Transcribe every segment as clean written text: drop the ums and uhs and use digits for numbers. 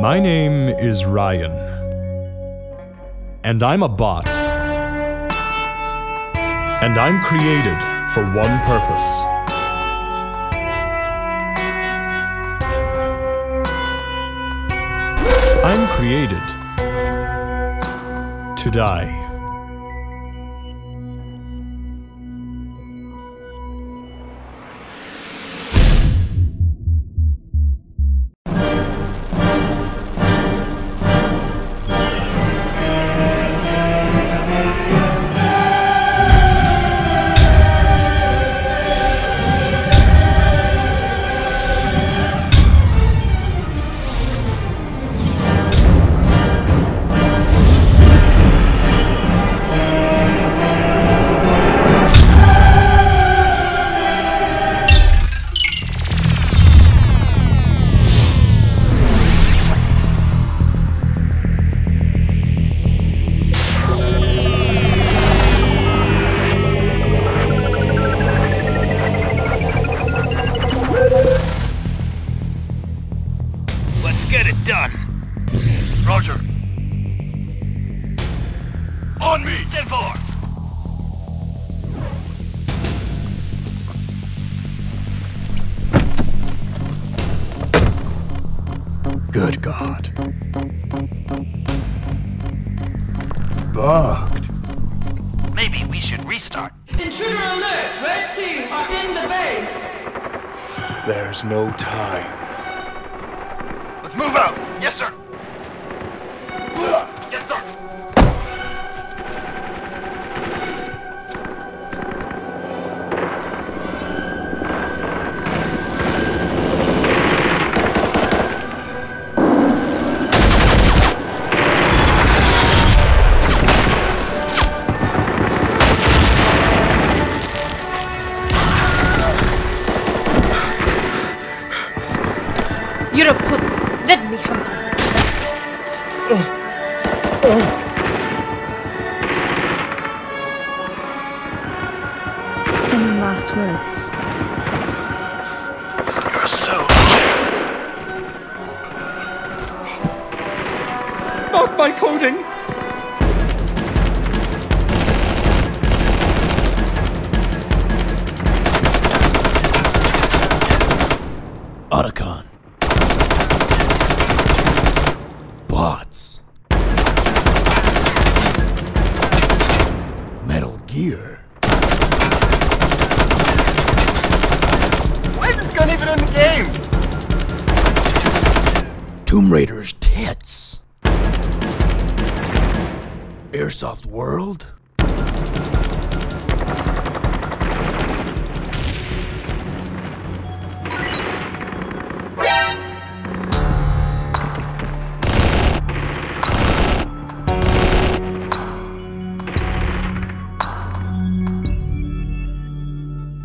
My name is Ryan, and I'm a bot, and I'm created for one purpose. I'm created to die. Good God. Bugged. Maybe we should restart. Intruder alert! Red team are in the base! There's no time. Let's move out! Yes, sir! Yes, sir! You're a pussy. Let me handle this. Any last words? You're so... Mark my coding! Otacon. Bots. Metal Gear. Why is this gun even in the game? Tomb Raider's tits. Airsoft World.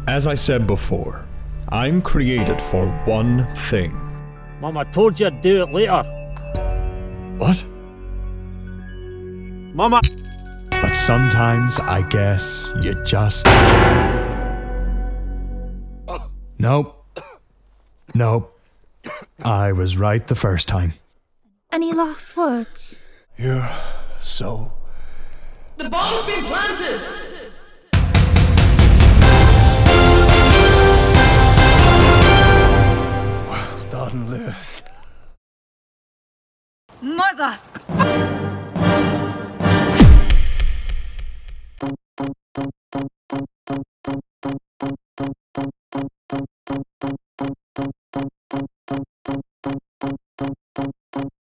As I said before, I'm created for one thing. Mom, I told you I'd do it later. What? Mama. But sometimes I guess you just... Nope. Nope. I was right the first time. Any last words? You're so... The bomb's been planted! Mother!